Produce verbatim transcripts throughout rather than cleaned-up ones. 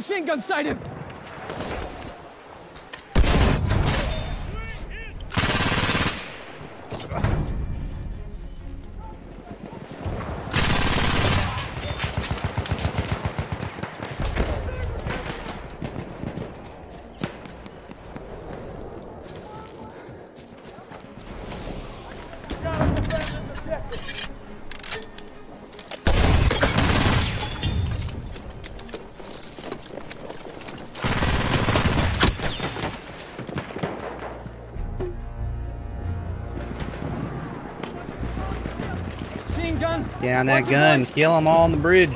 Machine gun sighted! Down that gun. Kill them all on the bridge.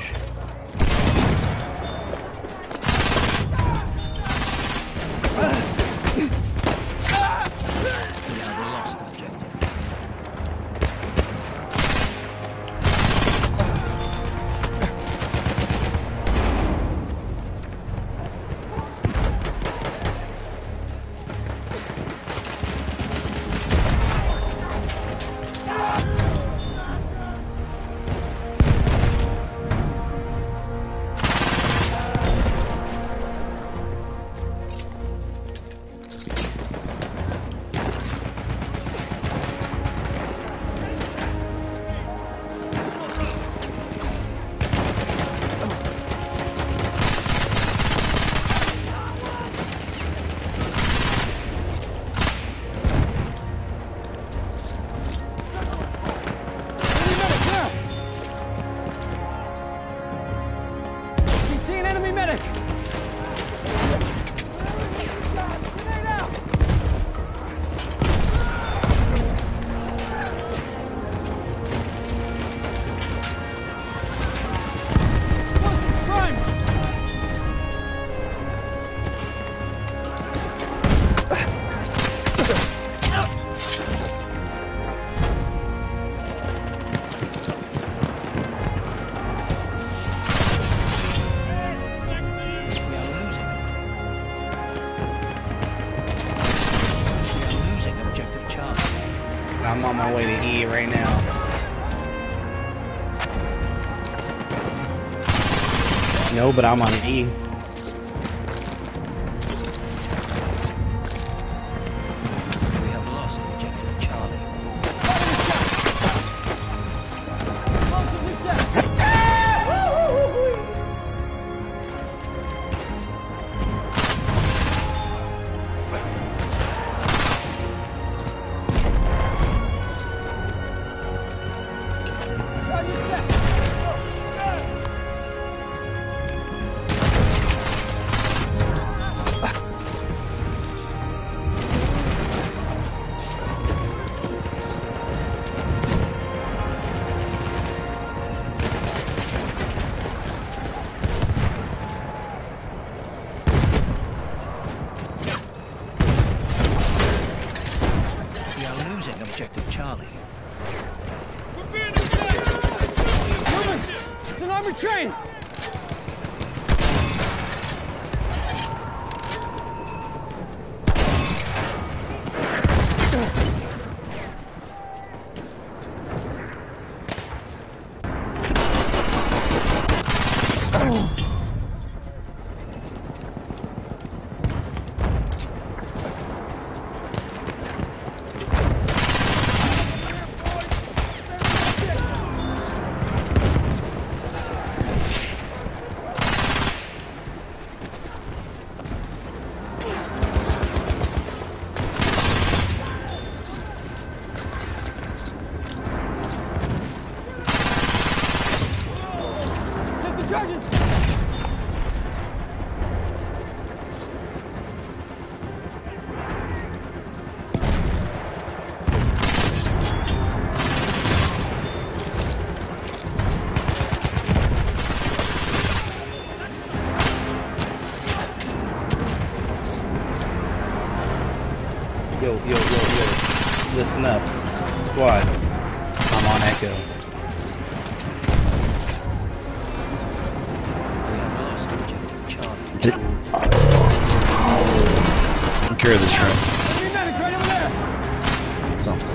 I'm on my way to E right now. No, but I'm on E. Objective Charlie. We're being attacked! Woman! It's an armored train! Yo, yo, yo, yo, listen up. Squad, I'm on Echo. We have lost objective Charlie. Take care of this truck. Every medic right over there! Something.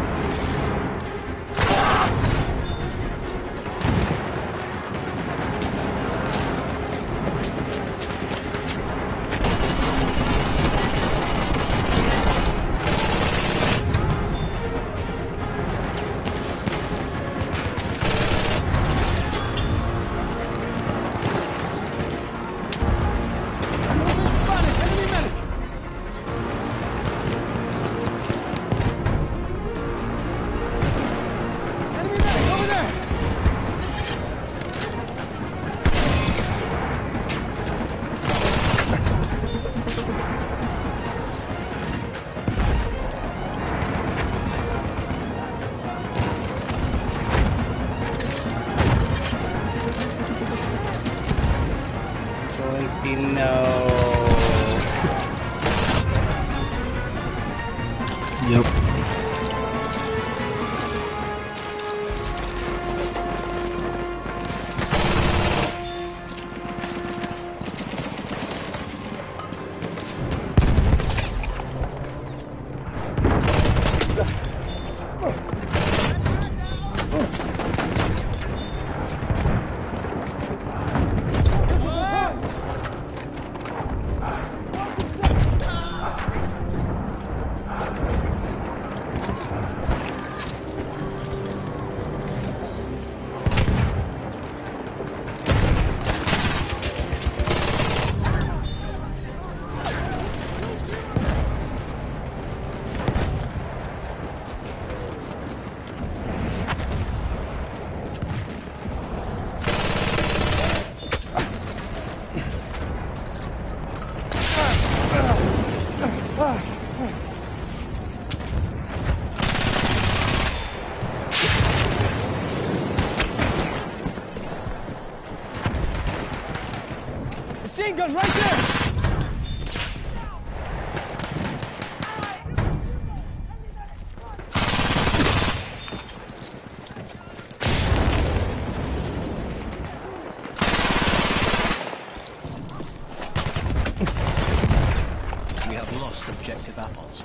Yep. Machine gun right there! We have lost objective apples.